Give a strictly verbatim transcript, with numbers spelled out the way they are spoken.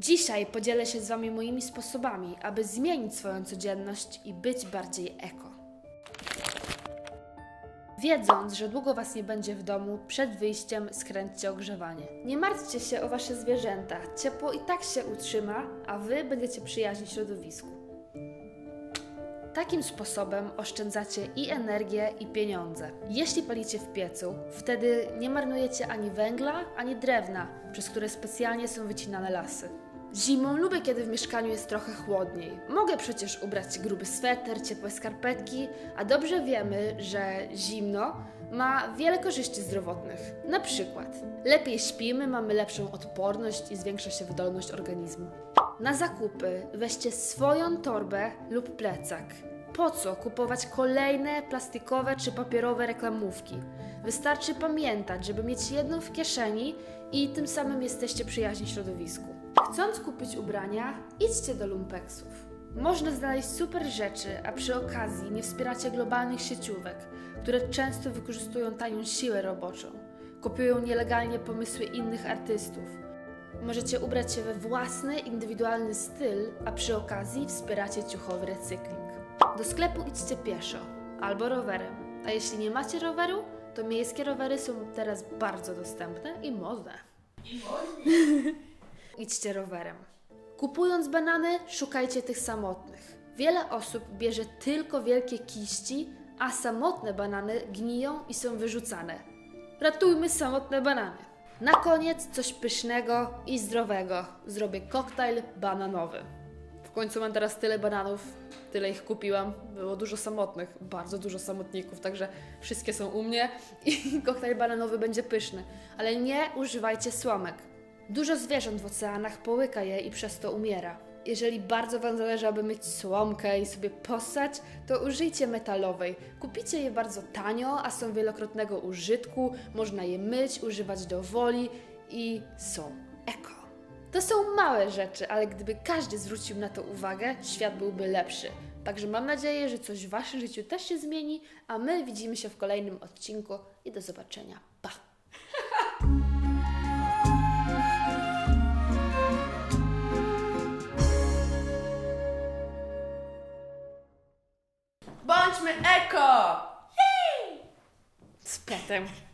Dzisiaj podzielę się z Wami moimi sposobami, aby zmienić swoją codzienność i być bardziej eko. Wiedząc, że długo Was nie będzie w domu, przed wyjściem skręćcie ogrzewanie. Nie martwcie się o Wasze zwierzęta, ciepło i tak się utrzyma, a Wy będziecie przyjaźnić środowisku. Takim sposobem oszczędzacie i energię, i pieniądze. Jeśli palicie w piecu, wtedy nie marnujecie ani węgla, ani drewna, przez które specjalnie są wycinane lasy. Zimą lubię, kiedy w mieszkaniu jest trochę chłodniej. Mogę przecież ubrać gruby sweter, ciepłe skarpetki, a dobrze wiemy, że zimno ma wiele korzyści zdrowotnych. Na przykład, lepiej śpimy, mamy lepszą odporność i zwiększa się wydolność organizmu. Na zakupy weźcie swoją torbę lub plecak. Po co kupować kolejne plastikowe czy papierowe reklamówki? Wystarczy pamiętać, żeby mieć jedną w kieszeni i tym samym jesteście przyjaźni środowisku. Chcąc kupić ubrania, idźcie do lumpeksów. Można znaleźć super rzeczy, a przy okazji nie wspieracie globalnych sieciówek, które często wykorzystują tanią siłę roboczą. Kopiują nielegalnie pomysły innych artystów. Możecie ubrać się we własny, indywidualny styl, a przy okazji wspieracie ciuchowy recykling. Do sklepu idźcie pieszo albo rowerem, a jeśli nie macie roweru, to miejskie rowery są teraz bardzo dostępne i modne. I modne. Idźcie rowerem. Kupując banany, szukajcie tych samotnych. Wiele osób bierze tylko wielkie kiści, a samotne banany gniją i są wyrzucane. Ratujmy samotne banany. Na koniec coś pysznego i zdrowego. Zrobię koktajl bananowy. W końcu mam teraz tyle bananów, tyle ich kupiłam. Było dużo samotnych, bardzo dużo samotników, także wszystkie są u mnie i koktajl bananowy będzie pyszny. Ale nie używajcie słomek. Dużo zwierząt w oceanach połyka je i przez to umiera. Jeżeli bardzo Wam zależy, aby mieć słomkę i sobie possać, to użyjcie metalowej. Kupicie je bardzo tanio, a są wielokrotnego użytku, można je myć, używać do woli i są eko. To są małe rzeczy, ale gdyby każdy zwrócił na to uwagę, świat byłby lepszy. Także mam nadzieję, że coś w Waszym życiu też się zmieni, a my widzimy się w kolejnym odcinku i do zobaczenia. Pa! Bądźmy eko! Hej! Z petem.